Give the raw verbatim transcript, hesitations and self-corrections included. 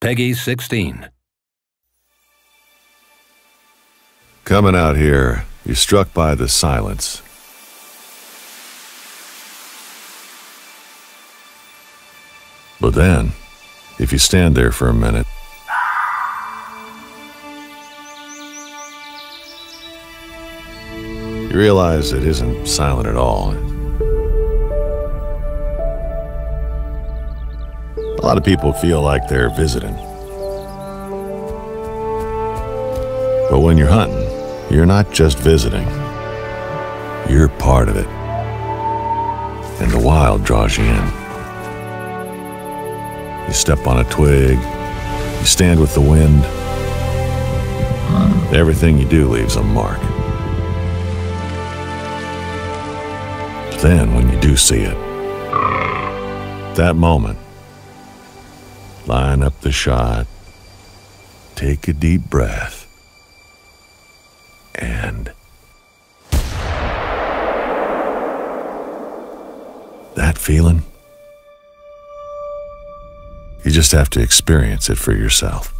Peggy sixteen. Coming out here, you're struck by the silence. But then, if you stand there for a minute, you realize it isn't silent at all. A lot of people feel like they're visiting. But when you're hunting, you're not just visiting. You're part of it. And the wild draws you in. You step on a twig. You stand with the wind. Everything you do leaves a mark. But then when you do see it, that moment, line up the shot, take a deep breath, and that feeling, you just have to experience it for yourself.